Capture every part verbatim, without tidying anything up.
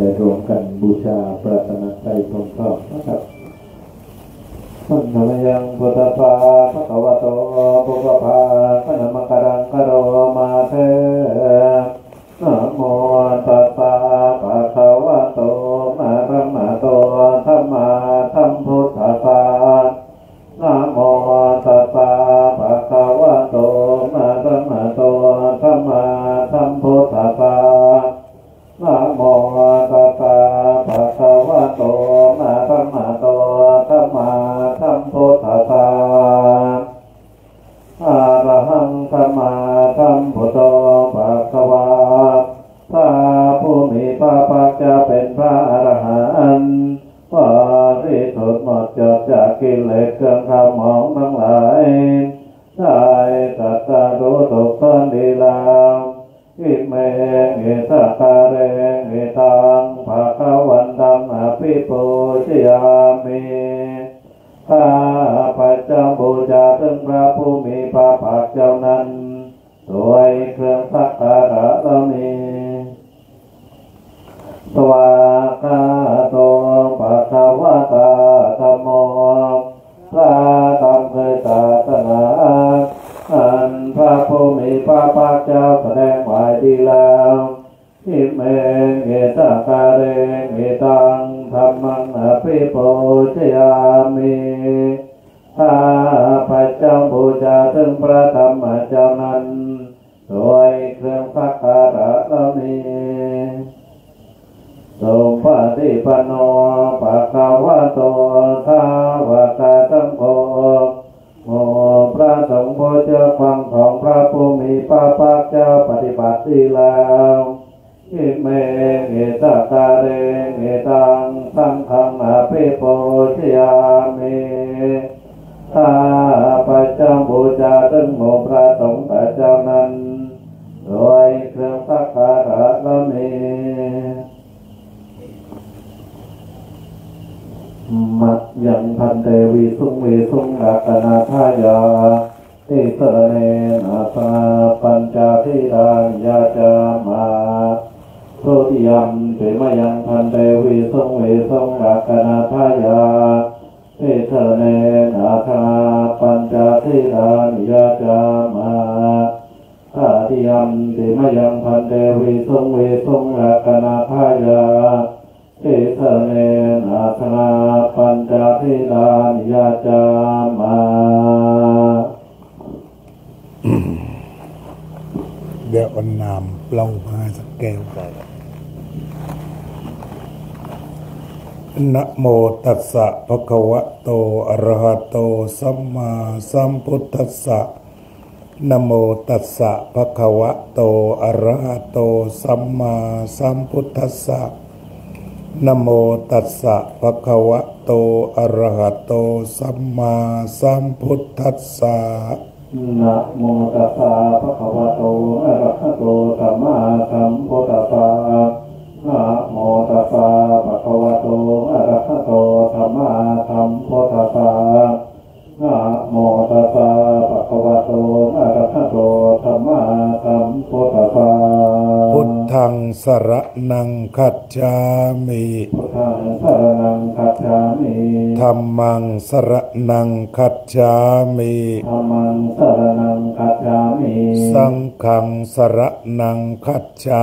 ได้รวมกันบูชาปรารถนาใจพร้อมๆนะครับสันนายังพุทธภาพะวะโตปุพพาคณมกรังกโรมาเทนะโมตัสสะภะคะวะโตอะระหะโตสัมมาสัมพุทธัสสะนะโมตัสสะภะคะวะโตอะระหะโตสัมมาสัมพุทธัสสะนะโมตัสสะภะคะวะโตอะระหะโตสัมมาสัมพุทธัสสะอะระหังสัมมาสัมพุทโธภะคะวะพระผู้มีพระภาคเจ้าเป็นพระอรหันต์ปริสุทธิ์หมดจดจากกิเลสเครื่องทำหมองทั้งหลายได้ตรัสรู้ถูกต้องดีแล้วอิเมหิตาคาเรหิตังภาควันตังอภิปูชยามิข้าพระเจ้าบูชาถึงพระผู้มีพระภาคเจ้านั้นด้วยเครื่องสักการะเหล่านี้สวากาโตภะคะวะตาธัมโมพระธรรมคือศาสนาอันพระผู้มีพระภาคเจ้าแสดงไว้ดีแล้วอิเมหิตาคาเรหิตังธัมมังอภิปูชยามิข้าพระเจ้าบูชาถึงพระธรรมเจ้านั้นด้วยเครื่องสักการะเหล่านี้สมปฏิปันโนภะคะวะโตสาวกสังโฆโมพระสงฆ์ผู้เชื่อฟังของพระผู้มีพระภาคเจ้าปฏิบัติดีแล้วอิเมหิตาคาเรหิตังสังฆังอภิปูชยามิข้าพระเจ้าบูชาถึงโมพระสงฆ์เจ้านั้นด้วยเครื่องสักการะเหล่านี้มัจยังพันเตวีสุงวีสุงรัตนาทายาติสระเนนาสาปัญจทิรัญญาจามาโสติยัมเปมยังพันเตวีสุงวีสุงรัตนาทายาติสระเนนาสาปัญจทิรัญญาจามาตาติยัมเปมยังพันเตวีสุงวีสุงรัตนาทายาเอเสเนนาธนาปัญจทิรานิยาจามาเดี๋ยวอันนามเปล่ามาสักแก้วไปนะโมตัสสะภะคะวะโตอะระหะโตสัมมาสัมพุทธัสสะนะโมตัสสะภะคะวะโตอะระหะโตสัมมาสัมพุทธัสสะนะโมตัสสะภะคะวะโตอะระหะโตสัมมาสัมพุทธัสสะนะโมตัสสะภะคะวะโตอะระหะโตสัมมาสัมพุทธัสสะนะโมตัสสะภะคะวะโตอะระหะโตสัมมาสัมพุทธัสสะนะโมตัสสะภะคะวะโตอะระหะโตสัมมาสัมพุทธัสสะพุทธังสรณังคัจฉามิพุทธังสรณังคัจฉามิธัมมังสรณังคัจฉามิธัมมังสรณังคัจฉามิสังฆังสรณังคัจฉา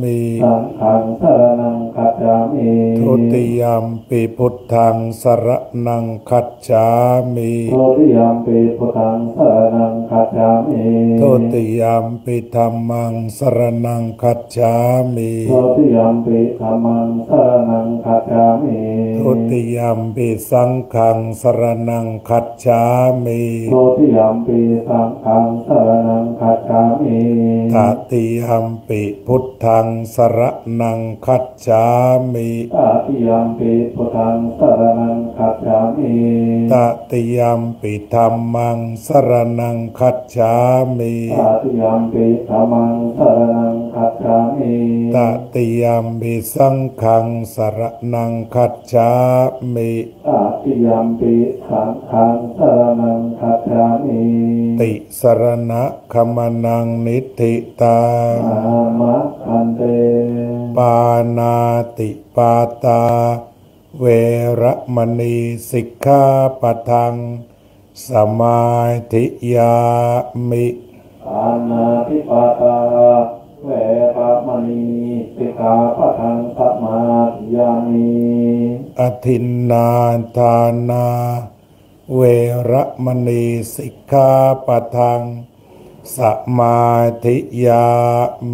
มิสังฆังสรณังคัจฉามิทุติยัมปิพุทธังสรณังคัจฉามิทุติยัมปิพุทธังสรณังคัจฉามิทุติยัมปิธัมมังสรณังคัจฉามิทุติยัมปิธัมมังสรณังคัจฉามิทุติยัมปิสังฆังสรณังคัจฉามิทุติยัมปิสังฆังสรณังคัจฉามิตติยัมปิพุทธังสรณังคัจฉามิตติยัมปิพุทธังสรณังคัจฉามิตติยัมปิธัมมังสรณังคัจฉามิตติยัมปิธัมมังสรณังคัจฉามิตติยัมปิสังฆังสรณังคัจฉามิตติยัมปิสังฆังสรณังคัจฉามิติสรณะคัมมนังนิธิตา นามะคันเตปานาติปาตาเวรมณีสิกขาปะทังสมาธิยามิปานาติปาตาเวรมณีสิกขาปะทังสมาธิยามิอทินนาทานาเวรมณีสิกขาปะทังสมาธิยา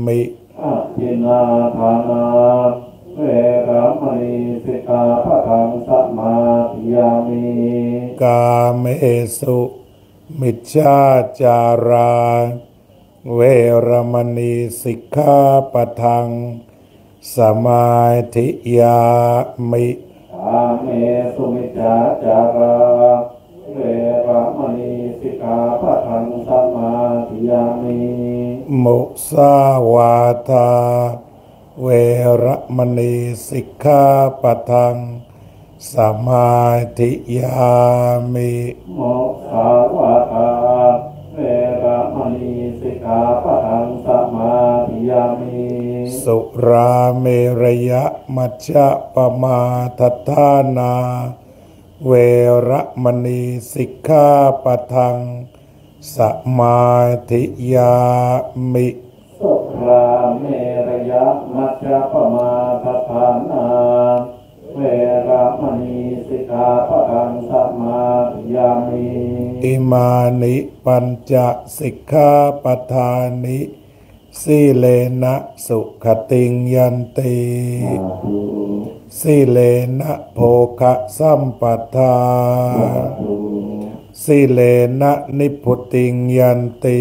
มิอทินนาทานาเวรมณีสิกขาปะทังสมาธิยามิกามเอสุมิจฉาจาราเวรมณีสิกขาปะทังสมาธิยามิกามเอสุมิจฉาจาราเวรมณีสิกขาปะทังสมาธิยามิมุสาวาทาเวรมณีสิกขาปะทังสมาธิยามิมุสาวาทาเวรมณีสิกขาปะทังสมาธิยามิสุราเมรยมัจฉปมาทัฏฐานาเวรมณีสิกขาปะทังสมาธิยามิสุราเมรยมัจฉปมาทัฏฐานาเวรมณีสิกขาปะทังสมาธิยามิอิมานิปัญจสิกขาปะทานิสิเลนะสุขติงยันติสิเลนะโภคะสัมปทาสิเลนะนิพพุติงยันติ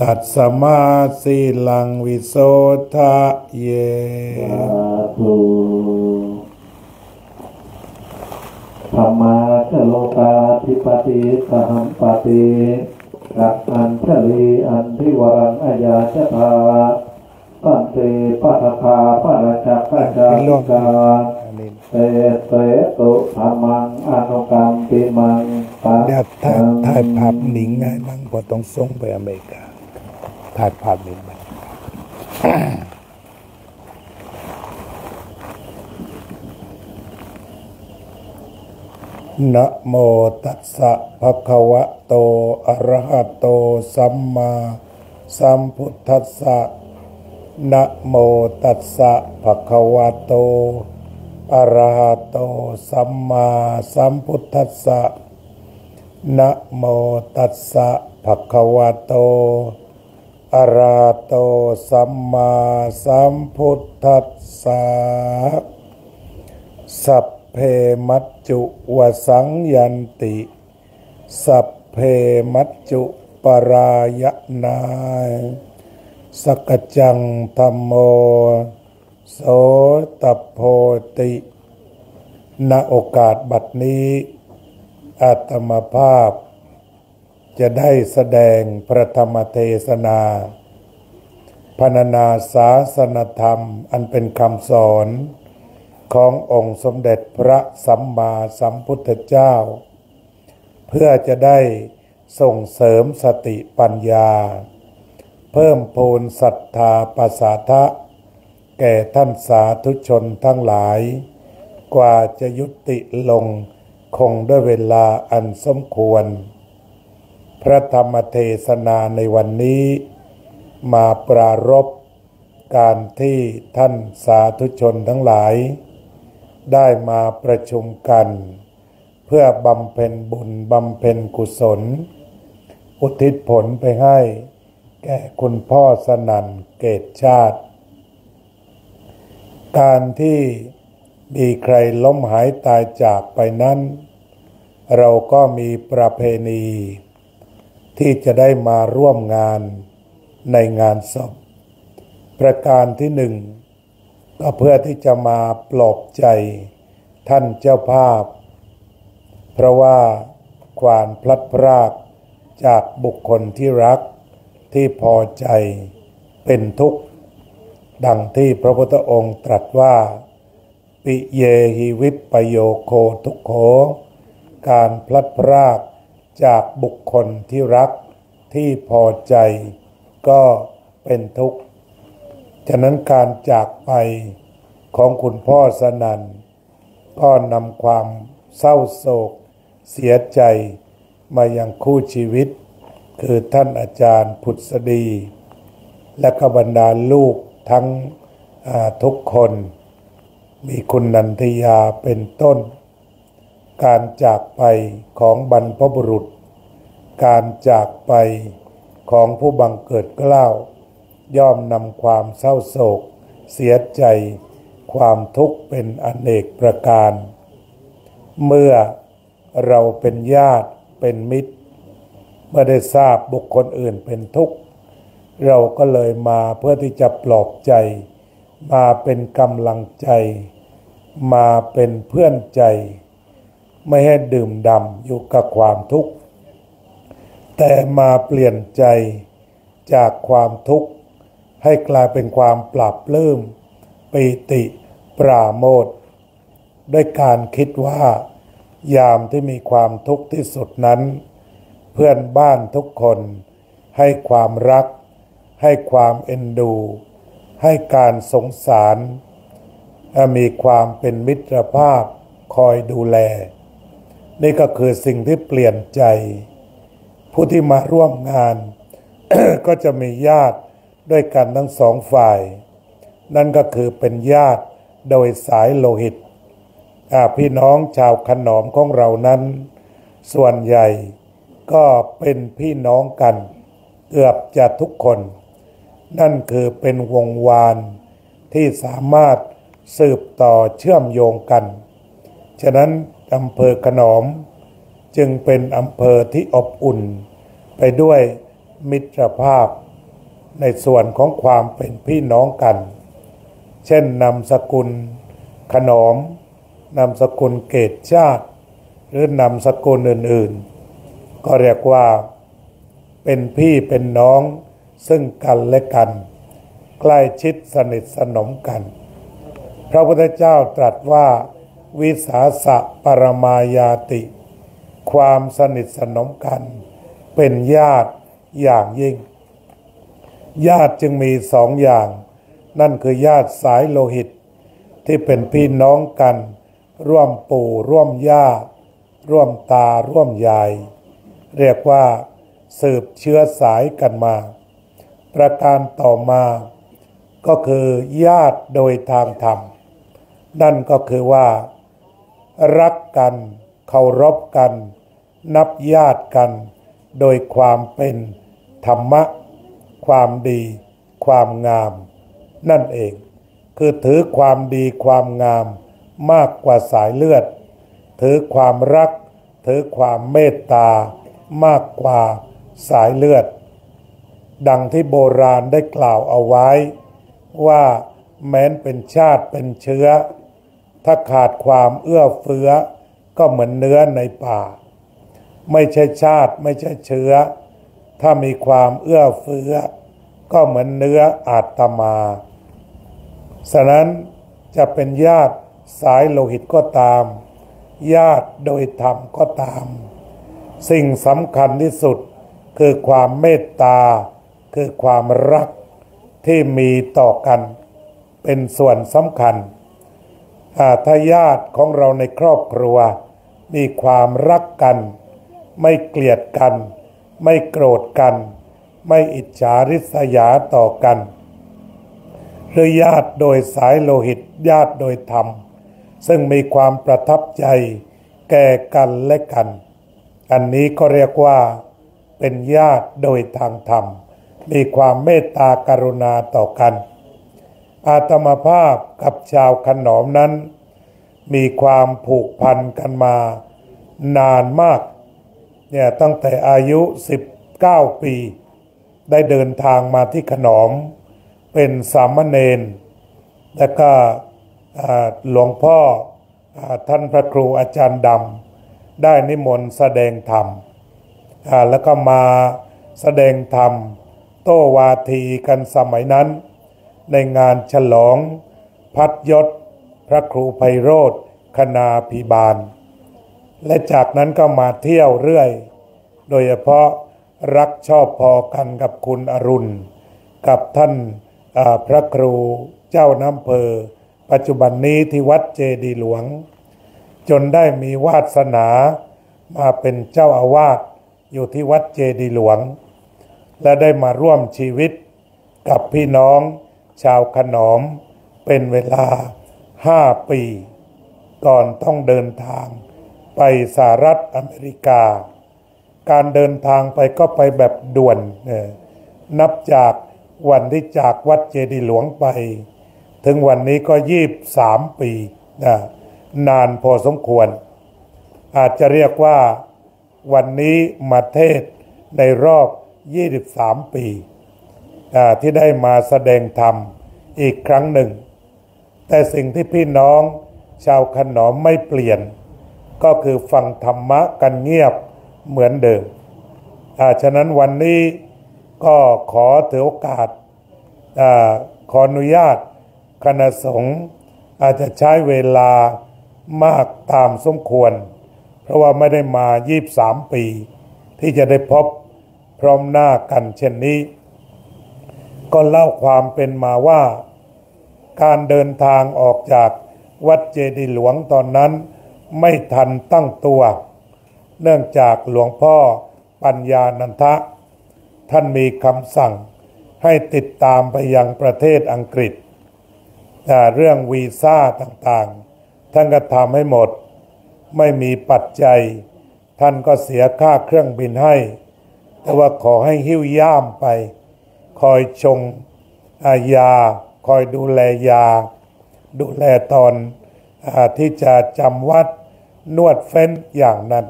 ตัสสมาสีลังวิโสทะเยธัมมาชโลกาธิปติสหัมปติกักอันชลีอันทิวรังอายาชะทาสันติปัฏฐาปะระจักขะจาริกาเตเตตุธรรมังอนุกรรมปิมังเดี๋ยวถ่ายถ่ายภาพหนิงไงบ้างพอต้องส่งไปอเมริกาถ่ายภาพหนิงบ้างนะโมตัสสะภะคะวะโตอะระหะโตสัมมาสัมพุทธัสสะนะโมตัสสะภะคะวะโตอะระหะโตสัมมาสัมพุทธัสสะนะโมตัสสะภะคะวะโตอะระหะโตสัมมาสัมพุทธัสสะสัพเพมัจจุวสังยันติสัพเพมัจจุปรายณาสกจังธัมโมโสตโพติณโอกาสบัดนี้อาตมาภาพจะได้แสดงพระธรรมเทศนาพรรณนาศาสนธรรมอันเป็นคำสอนขององค์สมเด็จพระสัมมาสัมพุทธเจ้าเพื่อจะได้ส่งเสริมสติปัญญาเพิ่มพูนศรัทธาปสาทะแก่ท่านสาธุชนทั้งหลายกว่าจะยุติลงคงด้วยเวลาอันสมควรพระธรรมเทศนาในวันนี้มาปรารภการที่ท่านสาธุชนทั้งหลายได้มาประชุมกันเพื่อบำเพ็ญบุญบำเพ็ญกุศลอุทิศผลไปให้แก่คุณพ่อสนั่นเกษชาติการที่มีใครล้มหายตายจากไปนั้นเราก็มีประเพณีที่จะได้มาร่วมงานในงานศพประการที่หนึ่งก็เพื่อที่จะมาปลอบใจท่านเจ้าภาพเพราะว่าความพลัดพรากจากบุคคลที่รักที่พอใจเป็นทุกข์ดังที่พระพุทธองค์ตรัสว่าปิเยหิวิปปโยโคทุกโขการพลัดพรากจากบุคคลที่รักที่พอใจ ก็เป็นทุกข์ฉะนั้นการจากไปของคุณพ่อสนั่นก็นำความเศร้าโศกเสียใจมายังคู่ชีวิตคือท่านอาจารย์ผุดสดีและก็บรรดาลูกทั้งทุกคนมีคุณนันทยาเป็นต้นการจากไปของบรรพบุรุษการจากไปของผู้บังเกิดเกล้าย่อมนำความเศร้าโศกเสียใจความทุกข์เป็นอเนกประการเมื่อเราเป็นญาติเป็นมิตรเมื่อได้ทราบบุคคลอื่นเป็นทุกข์เราก็เลยมาเพื่อที่จะปลอบใจมาเป็นกำลังใจมาเป็นเพื่อนใจไม่ให้ดื่มด่ำอยู่กับความทุกข์แต่มาเปลี่ยนใจจากความทุกข์ให้กลายเป็นความปราบปลื้มปิติปราโมทย์ด้วยการคิดว่ายามที่มีความทุกข์ที่สุดนั้นเพื่อนบ้านทุกคนให้ความรักให้ความเอ็นดูให้การสงสารและมีความเป็นมิตรภาพคอยดูแลนี่ก็คือสิ่งที่เปลี่ยนใจผู้ที่มาร่วมงาน ก็จะมีญาติด้วยกันทั้งสองฝ่ายนั่นก็คือเป็นญาติโดยสายโลหิตพี่น้องชาวขนอมของเรานั้นส่วนใหญ่ก็เป็นพี่น้องกันเกือบจะทุกคนนั่นคือเป็นวงวานที่สามารถสืบต่อเชื่อมโยงกันฉะนั้นอำเภอขนอมจึงเป็นอำเภอที่อบอุ่นไปด้วยมิตรภาพในส่วนของความเป็นพี่น้องกันเช่นนามสกุลขนอมนามสกุลเกตชาติหรือนามสกุลอื่นๆก็เรียกว่าเป็นพี่เป็นน้องซึ่งกันและกันใกล้ชิดสนิทสนมกันพระพุทธเจ้าตรัสว่าวิสาสะปรมายาติความสนิทสนมกันเป็นญาติอย่างยิ่งญาติจึงมีสองอย่างนั่นคือญาติสายโลหิตที่เป็นพี่น้องกันร่วมปู่ร่วมย่าร่วมตาร่วมยายเรียกว่าสืบเชื้อสายกันมาประการต่อมาก็คือญาติโดยทางธรรมนั่นก็คือว่ารักกันเคารพกันนับญาติกันโดยความเป็นธรรมะความดีความงามนั่นเองคือถือความดีความงามมากกว่าสายเลือดถือความรักถือความเมตตามากกว่าสายเลือดดังที่โบราณได้กล่าวเอาไว้ว่าแม้นเป็นชาติเป็นเชื้อถ้าขาดความเอื้อเฟื้อก็เหมือนเนื้อในป่าไม่ใช่ชาติไม่ใช่เชื้อถ้ามีความเอื้อเฟื้อก็เหมือนเนื้ออาตมาฉะนั้นจะเป็นญาติสายโลหิตก็ตามญาติโดยธรรมก็ตามสิ่งสำคัญที่สุดคือความเมตตาคือความรักที่มีต่อกันเป็นส่วนสำคัญถ้าญาติของเราในครอบครัวมีความรักกันไม่เกลียดกันไม่โกรธกันไม่อิจฉาริษยาต่อกันหรือญาติโดยสายโลหิตญาติโดยธรรมซึ่งมีความประทับใจแก่กันและกันอันนี้ก็เรียกว่าเป็นญาติโดยทางธรรมมีความเมตตากรุณาต่อกันอาตมาภาพกับชาวขนอมนั้นมีความผูกพันกันมานานมากเนี่ยตั้งแต่อายุสิบเก้าปีได้เดินทางมาที่ขนอมเป็นสามเณรและก็หลวงพ่อท่านพระครูอาจารย์ดำได้นิมนต์แสดงธรรมแล้วก็มาแสดงธรรมโต้วาทีกันสมัยนั้นในงานฉลองพัดยศพระครูไพโรจน์คณาภิบาลและจากนั้นก็มาเที่ยวเรื่อยโดยเฉพาะ รักชอบพอกันกับคุณอรุณกับท่านพระครูเจ้าน้ำอำเภอปัจจุบันนี้ที่วัดเจดีหลวงจนได้มีวาสนามาเป็นเจ้าอาวาสอยู่ที่วัดเจดีหลวงและได้มาร่วมชีวิตกับพี่น้องชาวขนอมเป็นเวลาห้าปีก่อนต้องเดินทางไปสหรัฐอเมริกาการเดินทางไปก็ไปแบบด่วนนับจากวันที่จากวัดเจดีหลวงไปถึงวันนี้ก็ยี่สิบสามปีนะนานพอสมควรอาจจะเรียกว่าวันนี้มาเทศในรอบยี่สิบสามปีที่ได้มาแสดงธรรมอีกครั้งหนึ่งแต่สิ่งที่พี่น้องชาวขนอมไม่เปลี่ยนก็คือฟังธรรมะกันเงียบเหมือนเดิมอ่าฉะนั้นวันนี้ก็ขอถือโอกาสอ่าขออนุญาตคณะสงฆ์อาจจะใช้เวลามากตามสมควรเพราะว่าไม่ได้มายี่สิบสามปีที่จะได้พบพร้อมหน้ากันเช่นนี้ก็เล่าความเป็นมาว่าการเดินทางออกจากวัดเจดีหลวงตอนนั้นไม่ทันตั้งตัวเนื่องจากหลวงพ่อปัญญานันทะท่านมีคำสั่งให้ติดตามไปยังประเทศอังกฤษเรื่องวีซ่าต่างๆท่านก็ทำให้หมดไม่มีปัจจัยท่านก็เสียค่าเครื่องบินให้แต่ว่าขอให้หิ้วย่ามไปคอยชงยาคอยดูแลยาดูแลตอนที่จะจำวัดนวดเฟ้นอย่างนั้น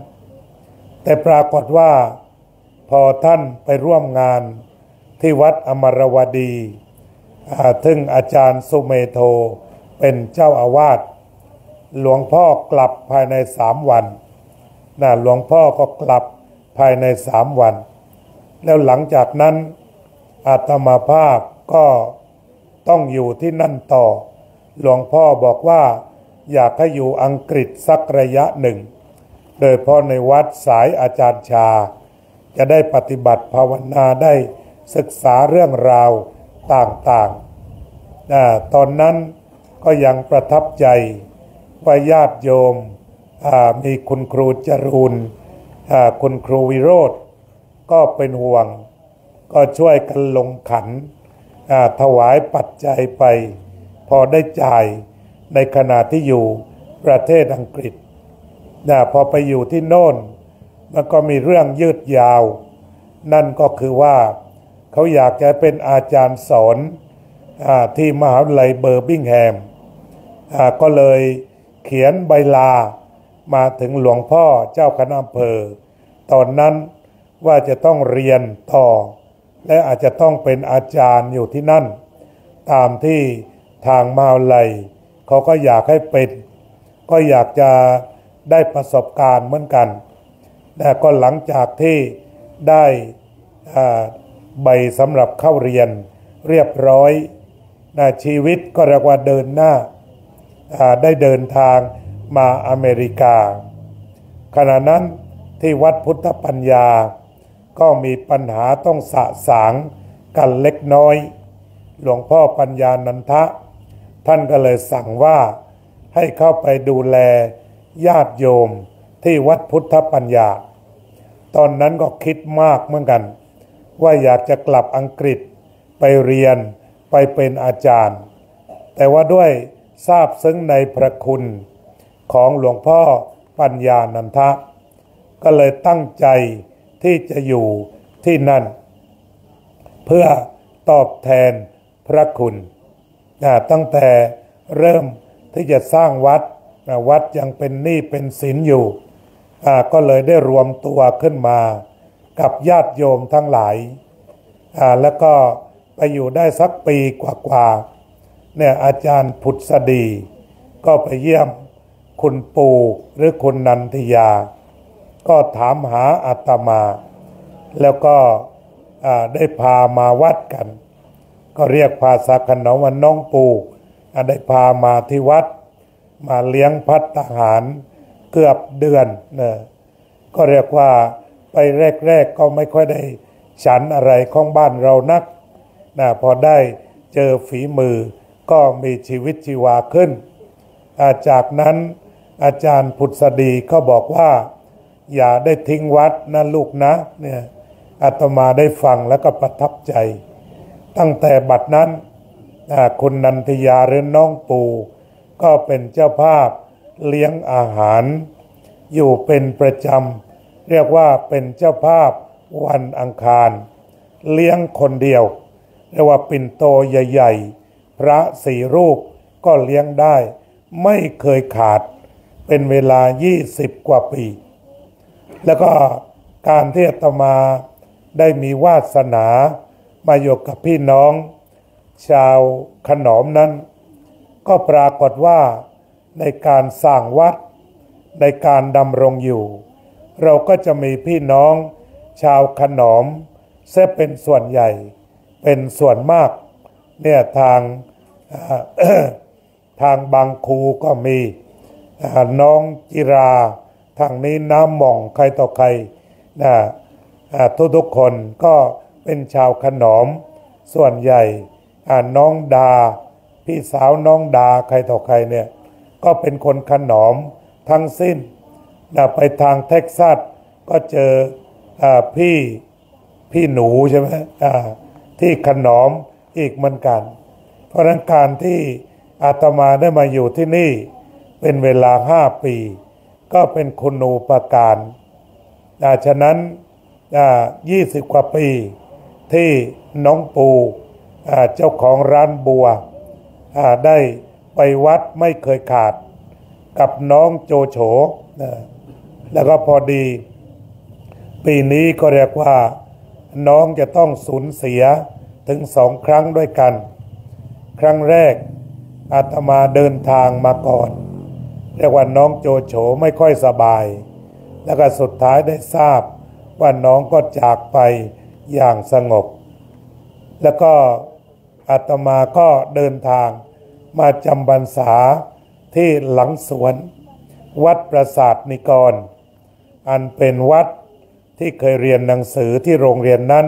แต่ปรากฏว่าพอท่านไปร่วมงานที่วัดอมรวดีซึ่งอาจารย์สุเมโธเป็นเจ้าอาวาสหลวงพ่อกลับภายในสามวันน่ะหลวงพ่อก็กลับภายในสามวันแล้วหลังจากนั้นอาตมาภาพก็ต้องอยู่ที่นั่นต่อหลวงพ่อบอกว่าอยากให้อยู่อังกฤษสักระยะหนึ่งโดยพ่อในวัดสายอาจารย์ชาจะได้ปฏิบัติภาวนาได้ศึกษาเรื่องราวต่างๆนะตอนนั้นก็ยังประทับใจว่าญาติโยมมีคุณครูจรูนคุณครูวิโรธก็เป็นห่วงก็ช่วยกันลงขันถวายปัจจัยไปพอได้จ่ายในขณะที่อยู่ประเทศอังกฤษนะพอไปอยู่ที่โน่นมันก็มีเรื่องยืดยาวนั่นก็คือว่าเขาอยากจะเป็นอาจารย์สอนที่มหาวิทยาลัยเบอร์มิงแฮมก็เลยเขียนใบลามาถึงหลวงพ่อเจ้าคณะอำเภอตอนนั้นว่าจะต้องเรียนต่อและอาจจะต้องเป็นอาจารย์อยู่ที่นั่นตามที่ทางมหาวิทยาลัยเขาก็อยากให้เป็นก็อยากจะได้ประสบการณ์เหมือนกันแต่ก็หลังจากที่ได้ใบสำหรับเข้าเรียนเรียบร้อยนะชีวิตก็เรียกว่าเดินหน้าได้เดินทางมาอเมริกาขณะนั้นที่วัดพุทธปัญญาก็มีปัญหาต้องสะสางกันเล็กน้อยหลวงพ่อปัญญานันทะท่านก็เลยสั่งว่าให้เข้าไปดูแลญาติโยมที่วัดพุทธปัญญาตอนนั้นก็คิดมากเหมือนกันว่าอยากจะกลับอังกฤษไปเรียนไปเป็นอาจารย์แต่ว่าด้วยทราบซึ้งในพระคุณของหลวงพ่อปัญญานันทะก็เลยตั้งใจที่จะอยู่ที่นั่นเพื่อตอบแทนพระคุณตั้งแต่เริ่มที่จะสร้างวัดวัดยังเป็นหนี้เป็นสินอยู่ก็เลยได้รวมตัวขึ้นมากับญาติโยมทั้งหลายแล้วก็ไปอยู่ได้สักปีกว่าๆเนี่ยอาจารย์พุทธศดีก็ไปเยี่ยมคุณปู่หรือคุณนันทิยาก็ถามหาอาตมาแล้วก็ได้พามาวัดกันก็เรียกภาษาขนมว่าน้องปู่ได้พามาที่วัดมาเลี้ยงภัตตาหารเกือบเดือนเนี่ยก็เรียกว่า ไปแรกๆก็ไม่ค่อยได้ฉันอะไรของบ้านเรานักนะพอได้เจอฝีมือก็มีชีวิตชีวาขึ้นจากนั้นอาจารย์ผุดสดีก็บอกว่าอย่าได้ทิ้งวัดนะลูกนะเนี่ยอาตมาได้ฟังแล้วก็ประทับใจตั้งแต่บัดนั้นคุณนันทยาหรือน้องปู่ก็เป็นเจ้าภาพเลี้ยงอาหารอยู่เป็นประจำเรียกว่าเป็นเจ้าภาพวันอังคารเลี้ยงคนเดียวเรียกว่าปิ่นโตใหญ่ๆพระสี่รูปก็เลี้ยงได้ไม่เคยขาดเป็นเวลายี่สิบกว่าปีแล้วก็การที่อาตมาได้มีวาสนามาอยู่กับพี่น้องชาวขนอมนั้นก็ปรากฏว่าในการสร้างวัดในการดำรงอยู่เราก็จะมีพี่น้องชาวขนอมเสียเป็นส่วนใหญ่เป็นส่วนมากเนี่ยทาง ทางบางคูก็มีน้องจิราทางนี้น้ำหม่องใครต่อใครนะทุกๆคนก็เป็นชาวขนอมส่วนใหญ่น้องดาพี่สาวน้องดาใครต่อใครเนี่ยก็เป็นคนขนอมทั้งสิ้นนะไปทางเท็กซัสก็เจอพี่พี่หนูใช่ไหมที่ขนอมอีกเหมือนกันเพราะนั้นการที่อาตมาได้มาอยู่ที่นี่เป็นเวลาห้าปีก็เป็นคุณูปการฉะนั้นยี่สิบกว่าปีที่น้องปูเจ้าของร้านบัวได้ไปวัดไม่เคยขาดกับน้องโจโฉแล้วก็พอดีปีนี้ก็เรียกว่าน้องจะต้องสูญเสียถึงสองครั้งด้วยกันครั้งแรกอาตมาเดินทางมาก่อนเรียกว่าน้องโจโฉไม่ค่อยสบายแล้วก็สุดท้ายได้ทราบว่าน้องก็จากไปอย่างสงบแล้วก็อาตมาก็เดินทางมาจำพรรษาที่หลังสวนวัดปราสาทนิกรอันเป็นวัดที่เคยเรียนหนังสือที่โรงเรียนนั้น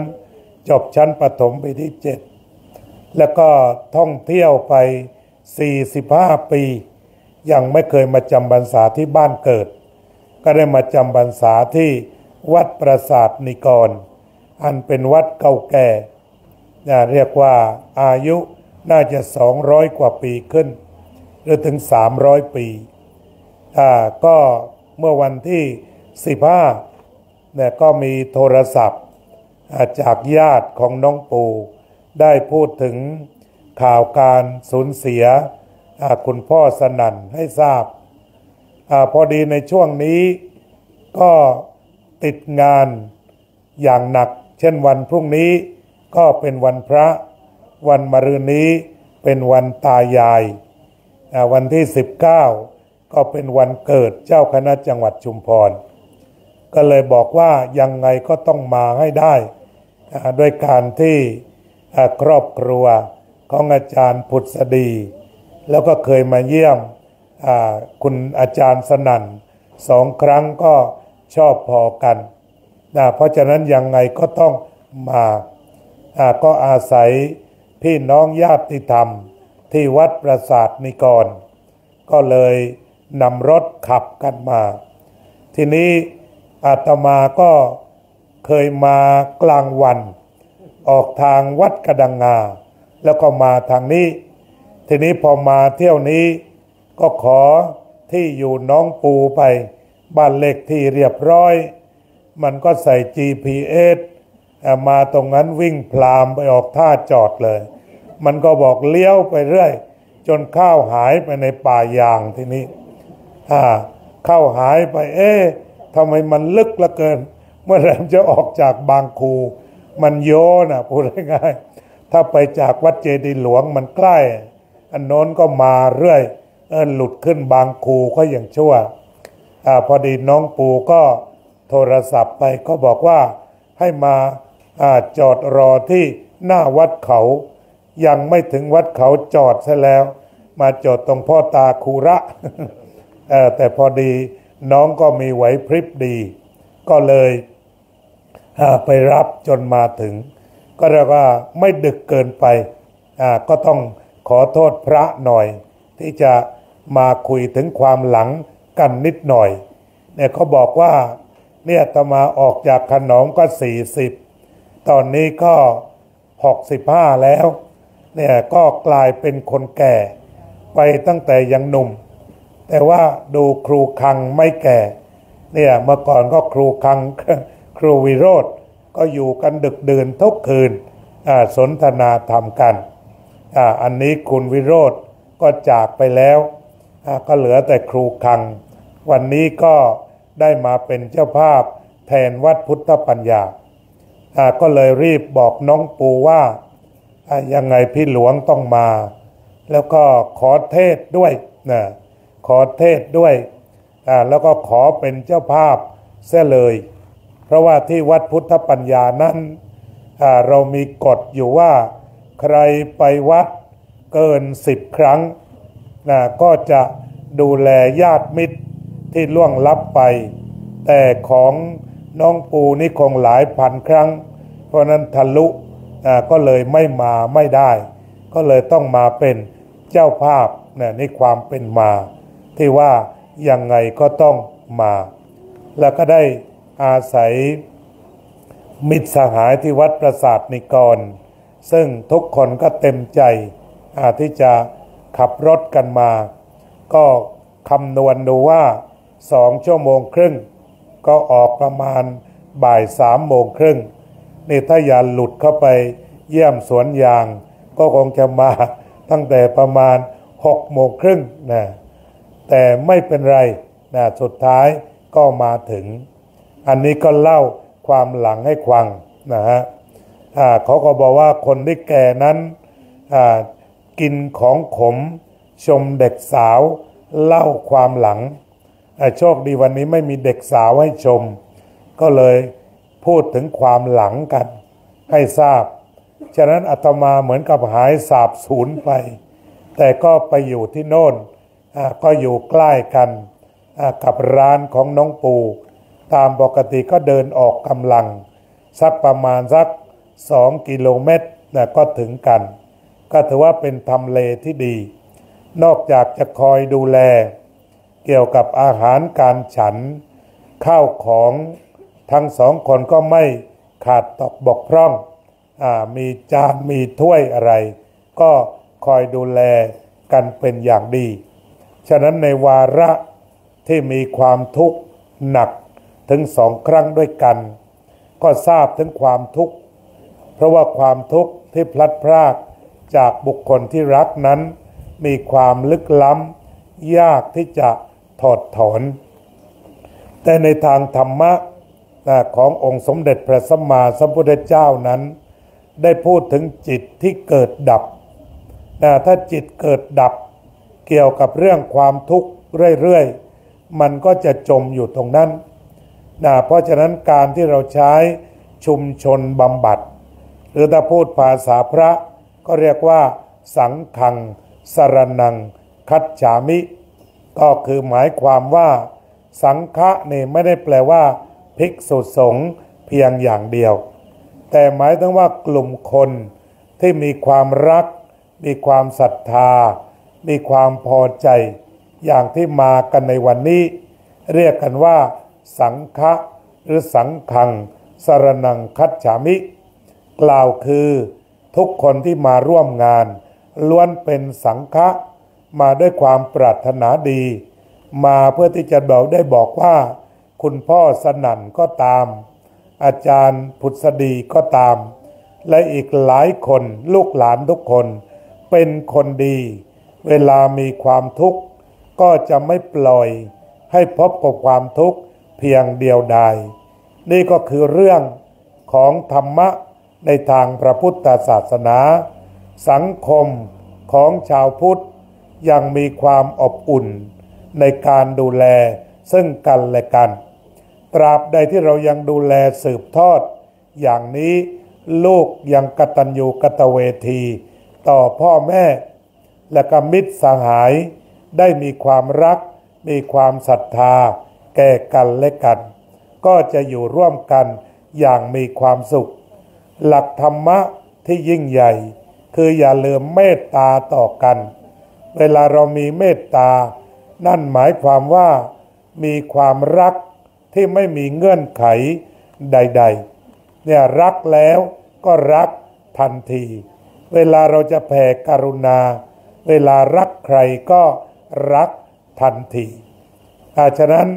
จบชั้นประถมปีที่เจ็ดแล้วก็ท่องเที่ยวไปสี่สิบห้าปียังไม่เคยมาจำพรรษาที่บ้านเกิดก็ได้มาจำพรรษาที่วัดปราสาทนิกรอันเป็นวัดเก่าแก่เรียกว่าอายุน่าจะสองร้อยกว่าปีขึ้นหรือถึงสามร้อยปีก็เมื่อวันที่สิบห้าเนี่ยก็มีโทรศัพท์จากญาติของน้องปูได้พูดถึงข่าวการสูญเสียคุณพ่อสนั่นให้ทราบพอดีในช่วงนี้ก็ติดงานอย่างหนักเช่นวันพรุ่งนี้ก็เป็นวันพระวันมะรืนนี้เป็นวันตายายวันที่สิบเก้าก็เป็นวันเกิดเจ้าคณะจังหวัดชุมพรก็เลยบอกว่ายังไงก็ต้องมาให้ได้ด้วยการที่ครอบครัวของอาจารย์ผุดสดีแล้วก็เคยมาเยี่ยมคุณอาจารย์สนั่นสองครั้งก็ชอบพอกันนะเพราะฉะนั้นยังไงก็ต้องมาก็อาศัยพี่น้องญาติธรรมที่วัดปราสาทนิกรก็เลยนำรถขับกันมาทีนี้อาตมาก็เคยมากลางวันออกทางวัดกระดังงาแล้วก็มาทางนี้ทีนี้พอมาเที่ยวนี้ก็ขอที่อยู่น้องปูไปบ้านเลขที่เรียบร้อยมันก็ใส่ จี พี เอส มาตรงนั้นวิ่งพลามไปออกท่าจอดเลยมันก็บอกเลี้ยวไปเรื่อยจนข้าวหายไปในป่ายางทีนี้ข้าวหายไปเอ๊ะทำไมมันลึกเหลือเกินเมื่อไหร่จะออกจากบางคูมันโยนะพูดง่ายๆถ้าไปจากวัดเจดีย์หลวงมันใกล้อันโน้นก็มาเรื่อยเออหลุดขึ้นบางคูก็ยังชั่วอ่าพอดีน้องปูก็โทรศัพท์ไปก็บอกว่าให้มาอ่าจอดรอที่หน้าวัดเขายังไม่ถึงวัดเขาจอดซะแล้วมาจอดตรงพ่อตาคูระเออแต่พอดีน้องก็มีไหวพริบดีก็เลย ไปรับจนมาถึงก็เรียกว่าไม่ดึกเกินไปก็ต้องขอโทษพระหน่อยที่จะมาคุยถึงความหลังกันนิดหน่อยเนี่ยเขาบอกว่าเนี่ยอาตมาออกจากขนอมก็สี่สิบตอนนี้ก็หกสิบห้าแล้วเนี่ยก็กลายเป็นคนแก่ไปตั้งแต่ยังหนุ่มแต่ว่าดูครูคังไม่แก่เนี่ยเมื่อก่อนก็ครูคังครูวิโรจน์ก็อยู่กันดึกดื่นทุกคืนสนทนาธรรมกัน อ, อันนี้คุณวิโรจน์ก็จากไปแล้วก็เหลือแต่ครูคังวันนี้ก็ได้มาเป็นเจ้าภาพแทนวัดพุทธปัญญาก็เลยรีบบอกน้องปูว่ายังไงพี่หลวงต้องมาแล้วก็ขอเทศด้วยนะขอเทศด้วยแล้วก็ขอเป็นเจ้าภาพเสียเลยเพราะว่าที่วัดพุทธปัญญานั้นเรามีกฎอยู่ว่าใครไปวัดเกินสิบครั้งนะก็จะดูแลญาติมิตรที่ล่วงลับไปแต่ของน้องปูนี่คงหลายพันครั้งเพราะนั้นทะลุก็เลยไม่มาไม่ได้ก็เลยต้องมาเป็นเจ้าภาพเนี่ยในความเป็นมาที่ว่ายังไงก็ต้องมาแล้วก็ได้อาศัยมิตรสหายที่วัดประสาทนิกรซึ่งทุกคนก็เต็มใจที่จะขับรถกันมาก็คำนวณดูว่าสองชั่วโมงครึ่งก็ออกประมาณบ่ายสามโมงครึ่งนี่ถ้าอย่าหลุดเข้าไปเยี่ยมสวนยางก็คงจะมาตั้งแต่ประมาณหกโมงครึ่งนะแต่ไม่เป็นไรนะสุดท้ายก็มาถึงอันนี้ก็เล่าความหลังให้ฟังนะฮะเขาก็บอกว่าคนที่แก่นั้นกินของขมชมเด็กสาวเล่าความหลังโชคดีวันนี้ไม่มีเด็กสาวให้ชมก็เลยพูดถึงความหลังกันให้ทราบฉะนั้นอาตมาเหมือนกับหายสาบสูญไปแต่ก็ไปอยู่ที่โน่นก็อยู่ใกล้กันกับร้านของน้องปูตามปกติก็เดินออกกำลังสักประมาณสักสองกิโลเมตรนะก็ถึงกันก็ถือว่าเป็นทำเลที่ดีนอกจากจะคอยดูแลเกี่ยวกับอาหารการฉันข้าวของทั้งสองคนก็ไม่ขาดตกบกพร่องมีจานมีถ้วยอะไรก็คอยดูแลกันเป็นอย่างดีฉะนั้นในวาระที่มีความทุกข์หนักถึงสองครั้งด้วยกันก็ทราบถึงความทุกข์เพราะว่าความทุกข์ที่พลัดพรากจากบุคคลที่รักนั้นมีความลึกล้ำยากที่จะถอดถอนแต่ในทางธรรมะขององค์สมเด็จพระสัมมาสัมพุทธเจ้านั้นได้พูดถึงจิตที่เกิดดับถ้าจิตเกิดดับเกี่ยวกับเรื่องความทุกข์เรื่อยๆมันก็จะจมอยู่ตรงนั้นเพราะฉะนั้นการที่เราใช้ชุมชนบำบัดหรือถ้าพูดภาษาพระก็เรียกว่าสังฆังสรณังคัจฉามิก็คือหมายความว่าสังฆะนี่ไม่ได้แปลว่าภิกษุสงฆ์เพียงอย่างเดียวแต่หมายถึงว่ากลุ่มคนที่มีความรักมีความศรัทธามีความพอใจอย่างที่มากันในวันนี้เรียกกันว่าสังฆะหรือสังฆังสรณังคัจฉามิกล่าวคือทุกคนที่มาร่วมงานล้วนเป็นสังฆะมาด้วยความปรารถนาดีมาเพื่อที่จะบอกได้บอกว่าคุณพ่อสนั่นก็ตามอาจารย์พุทธดีก็ตามและอีกหลายคนลูกหลานทุกคนเป็นคนดีเวลามีความทุกข์ก็จะไม่ปล่อยให้พบกับความทุกข์เพียงเดียวดายนี่ก็คือเรื่องของธรรมะในทางพระพุทธศาสนาสังคมของชาวพุทธยังมีความอบอุ่นในการดูแลซึ่งกันและกันตราบใดที่เรายังดูแลสืบทอดอย่างนี้ลูกยังกตัญญูกตเวทีต่อพ่อแม่และก็มิตรสหายได้มีความรักมีความศรัทธาแก่กันและกันก็จะอยู่ร่วมกัน อย่างมีความสุขหลักธรรมะที่ยิ่งใหญ่คืออย่าลืมเมตตาต่อกันเวลาเรามีเมตตานั่นหมายความว่ามีความรักที่ไม่มีเงื่อนไขใดๆเนี่ยรักแล้วก็รักทันทีเวลาเราจะแผ่กรุณาเวลารักใครก็รักทันทีอาฉะนั้น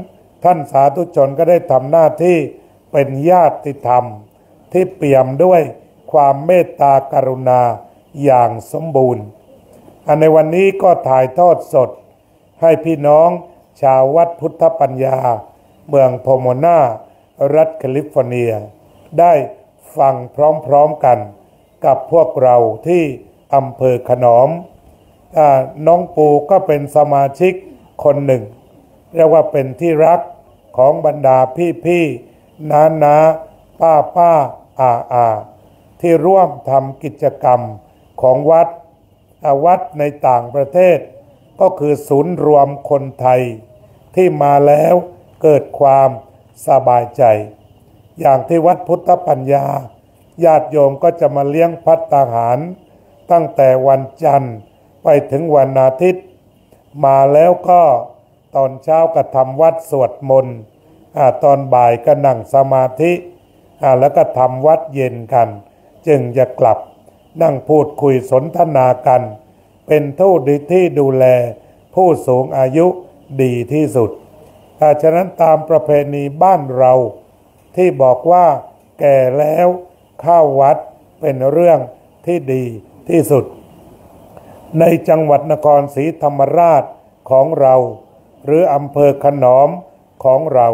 ท่านสาธุชนก็ได้ทำหน้าที่เป็นญาติธรรมที่เปี่ยมด้วยความเมตตากรุณาอย่างสมบูรณ์อันในวันนี้ก็ถ่ายทอดสดให้พี่น้องชาววัดพุทธปัญญาเมืองโพโมนารัฐแคลิฟอร์เนียได้ฟังพร้อมๆกันกับพวกเราที่อำเภอขนอมน้องปูก็เป็นสมาชิกคนหนึ่งเรียกว่าเป็นที่รักของบรรดาพี่ๆน้าน้าป้าป้าอาอาที่ร่วมทำกิจกรรมของวัดวัดในต่างประเทศก็คือศูนย์รวมคนไทยที่มาแล้วเกิดความสบายใจอย่างที่วัดพุทธปัญญาญาติโยมก็จะมาเลี้ยงภัตตาหารตั้งแต่วันจันทร์ไปถึงวันอาทิตย์มาแล้วก็ตอนเช้าก็ทำวัดสวดมนต์ตอนบ่ายก็นั่งสมาธิแล้วก็ทำวัดเย็นกันจึงจะกลับนั่งพูดคุยสนทนากันเป็นผู้ที่ดูแลผู้สูงอายุดีที่สุดฉะนั้นตามประเพณีบ้านเราที่บอกว่าแก่แล้วเข้าวัดเป็นเรื่องที่ดีที่สุดในจังหวัดนครศรีธรรมราชของเราหรืออำเภอขนอมของเรา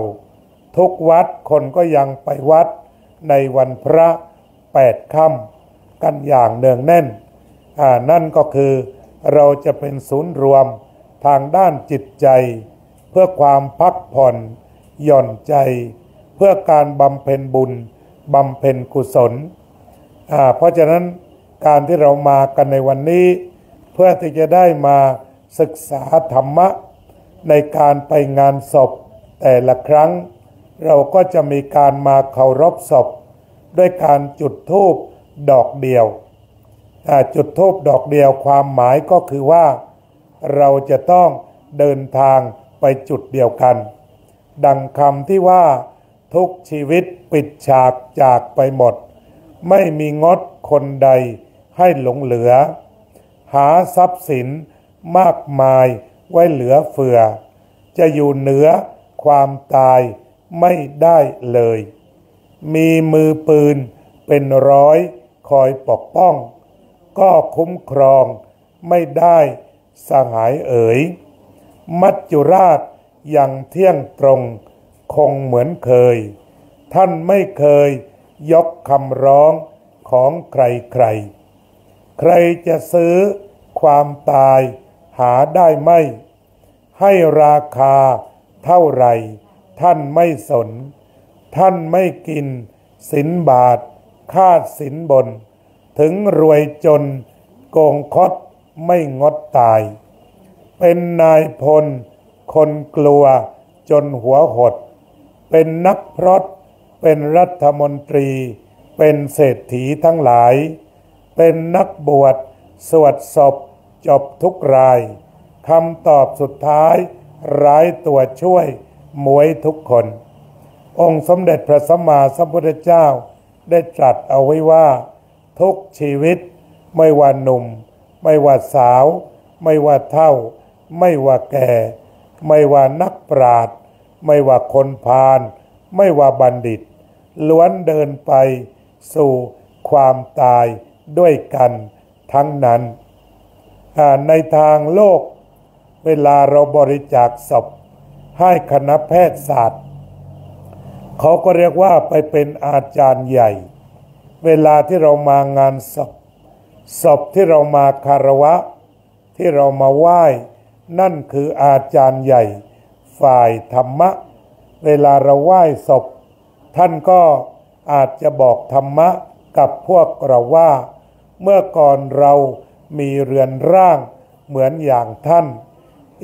ทุกวัดคนก็ยังไปวัดในวันพระแปดค่ำกันอย่างเนืองแน่นอ่านั่นก็คือเราจะเป็นศูนย์รวมทางด้านจิตใจเพื่อความพักผ่อนหย่อนใจเพื่อการบำเพ็ญบุญบำเพ็ญกุศลอ่าเพราะฉะนั้นการที่เรามากันในวันนี้เพื่อที่จะได้มาศึกษาธรรมะในการไปงานศพแต่ละครั้งเราก็จะมีการมาเคารพศพด้วยการจุดธูปดอกเดียวจุดธูปดอกเดียวความหมายก็คือว่าเราจะต้องเดินทางไปจุดเดียวกันดังคำที่ว่าทุกชีวิตปิดฉากจากไปหมดไม่มีงดคนใดให้หลงเหลือหาทรัพย์สินมากมายไว้เหลือเฟือจะอยู่เหนือความตายไม่ได้เลยมีมือปืนเป็นร้อยคอยปกป้องก็คุ้มครองไม่ได้สหายเอ๋ยมัจจุราชยังเที่ยงตรงคงเหมือนเคยท่านไม่เคยยกคำร้องของใครใครใครจะซื้อความตายหาได้ไม่ให้ราคาเท่าไหร่ท่านไม่สนท่านไม่กินสินบาทคาดสินบนถึงรวยจนโกงคดไม่งดตายเป็นนายพลคนกลัวจนหัวหดเป็นนักพรตเป็นรัฐมนตรีเป็นเศรษฐีทั้งหลายเป็นนักบวชสวดศพจบทุกรายคำตอบสุดท้ายร้ายตัวช่วยมวยทุกคนองค์สมเด็จพระสัมมาสัมพุทธเจ้าได้ตรัสเอาไว้ว่าทุกชีวิตไม่ว่าหนุ่มไม่ว่าสาวไม่ว่าเฒ่าไม่ว่าแก่ไม่ว่านักปราชญ์ไม่ว่าคนพาลไม่ว่าบัณฑิตล้วนเดินไปสู่ความตายด้วยกันทั้งนั้นในทางโลกเวลาเราบริจาคศพให้คณะแพทยศาสตร์เขาก็เรียกว่าไปเป็นอาจารย์ใหญ่เวลาที่เรามางานศพศพที่เรามาคารวะที่เรามาไหว้นั่นคืออาจารย์ใหญ่ฝ่ายธรรมะเวลาเราไหว้ศพท่านก็อาจจะบอกธรรมะกับพวกเราว่าเมื่อก่อนเรามีเรือนร่างเหมือนอย่างท่าน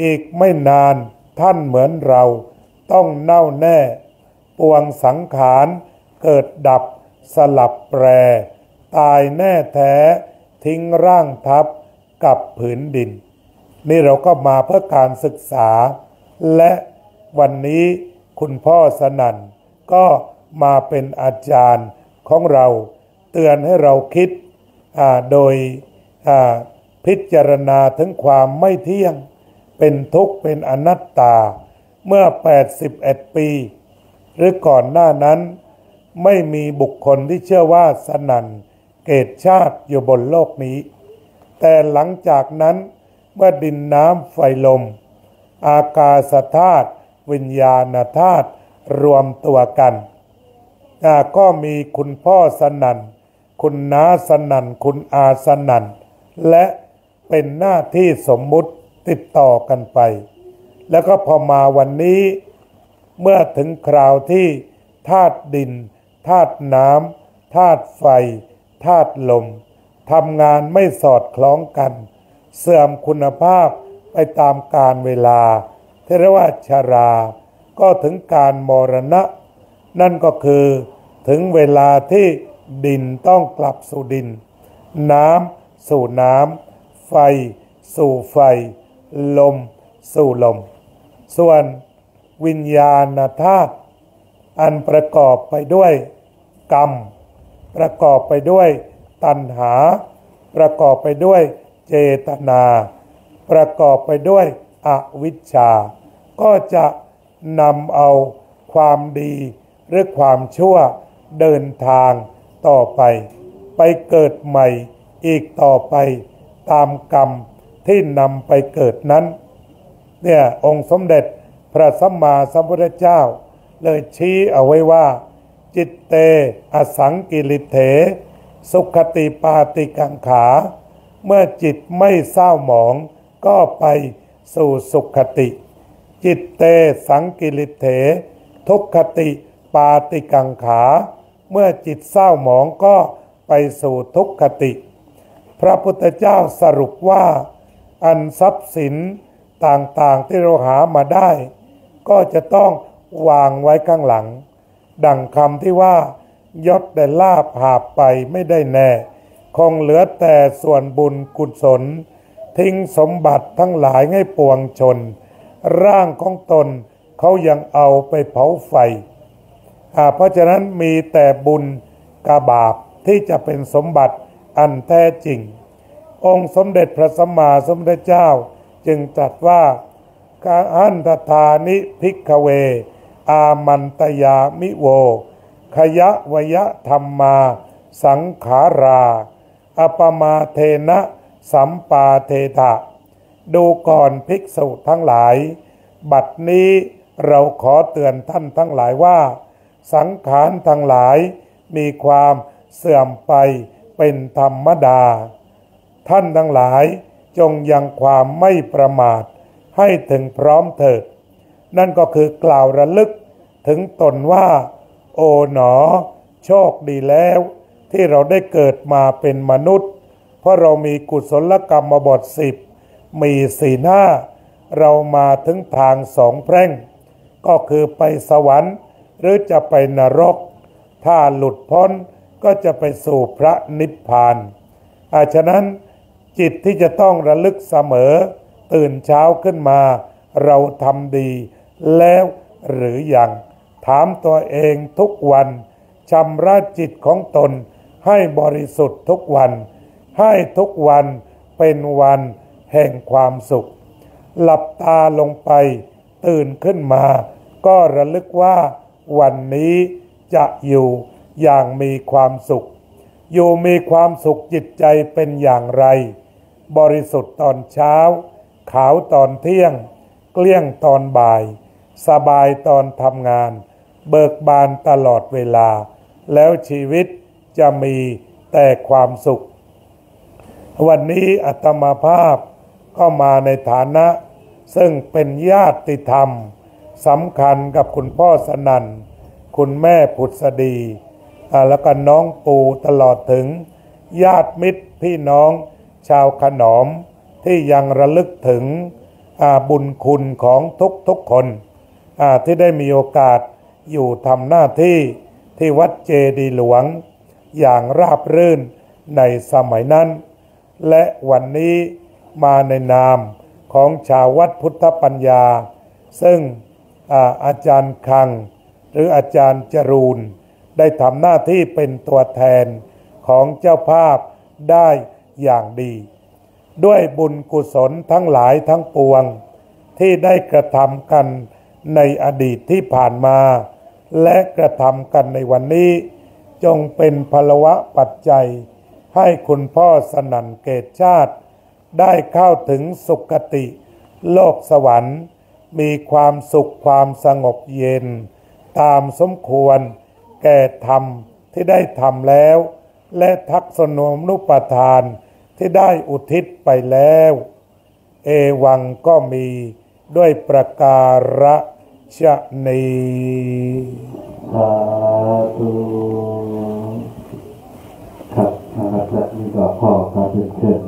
อีกไม่นานท่านเหมือนเราต้องเน่าแน่ปวงสังขาร เกิดดับสลับแปรตายแน่แท้ทิ้งร่างทับกับผืนดินนี่เราก็มาเพื่อการศึกษาและวันนี้คุณพ่อสนั่นก็มาเป็นอาจารย์ของเราเตือนให้เราคิดโดยพิจารณาถึงความไม่เที่ยงเป็นทุกข์เป็นอนัตตาเมื่อแปดสิบเอ็ดปีหรือก่อนหน้านั้นไม่มีบุคคลที่เชื่อว่าสนั่นเกิดชาติอยู่บนโลกนี้แต่หลังจากนั้นเมื่อดินน้ำไฟลมอากาศธาตุวิญญาณธาตุรวมตัวกันก็มีคุณพ่อสนั่นคุณน้าสนั่นคุณอาสนั่นและเป็นหน้าที่สมมุติติดต่อกันไปแล้วก็พอมาวันนี้เมื่อถึงคราวที่ธาตุดินธาตุน้ำธาตุไฟธาตุลมทำงานไม่สอดคล้องกันเสื่อมคุณภาพไปตามกาลเวลาที่เรียกว่าชราก็ถึงการมรณะนั่นก็คือถึงเวลาที่ดินต้องกลับสู่ดินน้ำสู่น้ำไฟสู่ไฟลมสู่ลมส่วนวิญญาณธาตุอันประกอบไปด้วยกรรมประกอบไปด้วยตัณหาประกอบไปด้วยเจตนาประกอบไปด้วยอวิชชาก็จะนำเอาความดีหรือความชั่วเดินทางต่อไปไปเกิดใหม่อีกต่อไปตามกรรมที่นำไปเกิดนั้นเนี่ยองค์สมเด็จพระสัมมาสัมพุทธเจ้าเลยชี้เอาไว้ว่าจิตเตอสังกิริเถสุขติปาติกังขาเมื่อจิตไม่เศร้าหมองก็ไปสู่สุขติจิตเตสังกิริเถทุกขติปาติกังขาเมื่อจิตเศร้าหมองก็ไปสู่ทุกขติพระพุทธเจ้าสรุปว่าอันทรัพย์สินต่างๆที่เราหามาได้ก็จะต้องวางไว้ข้างหลังดังคำที่ว่ายศแต่ลาภหาบไปไม่ได้แน่คงเหลือแต่ส่วนบุญกุศลทิ้งสมบัติทั้งหลายให้ปวงชนร่างของตนเขายังเอาไปเผาไฟเพราะฉะนั้นมีแต่บุญกับบาปที่จะเป็นสมบัติอันแท้จริงองค์สมเด็จพระสัมมาสัมพุทธเจ้าจึงตรัสว่าอันตทานิภิกขเวอามันตยามิโวขยะวยะธรรมาสังขาราอปมาเทนะสัมปาเทถะดูก่อนภิกษุทั้งหลายบัดนี้เราขอเตือนท่านทั้งหลายว่าสังขารทั้งหลายมีความเสื่อมไปเป็นธรรมดาท่านทั้งหลายจงยังความไม่ประมาทให้ถึงพร้อมเถิดนั่นก็คือกล่าวระลึกถึงตนว่าโอ๋หนอโชคดีแล้วที่เราได้เกิดมาเป็นมนุษย์เพราะเรามีกุศลกรรมบทสิบมีสี่หน้าเรามาถึงทางสองแพร่งก็คือไปสวรรค์หรือจะไปนรกถ้าหลุดพ้นก็จะไปสู่พระนิพพานอาฉะนั้นจิตที่จะต้องระลึกเสมอตื่นเช้าขึ้นมาเราทำดีแล้วหรือยังถามตัวเองทุกวันชำระจิตของตนให้บริสุทธิ์ทุกวันให้ทุกวันเป็นวันแห่งความสุขหลับตาลงไปตื่นขึ้นมาก็ระลึกว่าวันนี้จะอยู่อย่างมีความสุขอยู่มีความสุขจิตใจเป็นอย่างไรบริสุทธิ์ตอนเช้าขาวตอนเที่ยงเกลี้ยงตอนบ่ายสบายตอนทำงานเบิกบานตลอดเวลาแล้วชีวิตจะมีแต่ความสุขวันนี้อาตมาภาพก็มาในฐานะซึ่งเป็นญาติธรรมสำคัญกับคุณพ่อสนั่นคุณแม่ผุดสดีแล้วก็น้องปูตลอดถึงญาติมิตรพี่น้องชาวขนอมที่ยังระลึกถึงบุญคุณของทุกๆคนที่ได้มีโอกาสอยู่ทำหน้าที่ ที่วัดเจดีย์หลวงอย่างราบรื่นในสมัยนั้นและวันนี้มาในนามของชาววัดพุทธปัญญาซึ่ง อ, อาจารย์คังหรืออาจารย์จรูนได้ทำหน้าที่เป็นตัวแทนของเจ้าภาพได้อย่างดีด้วยบุญกุศลทั้งหลายทั้งปวงที่ได้กระทำกันในอดีตที่ผ่านมาและกระทำกันในวันนี้จงเป็นพลวะปัจจัยให้คุณพ่อสนั่นเกตชาติได้เข้าถึงสุคติโลกสวรรค์มีความสุขความสงบเย็นตามสมควรแก่ธรรมที่ได้ทำแล้วและทักษณูปนุปทานที่ได้อุทิศไปแล้วเอวังก็มีด้วยประการฉนี้สาธุครับท่านอาจารย์นี่ก็ขอขอบคุณ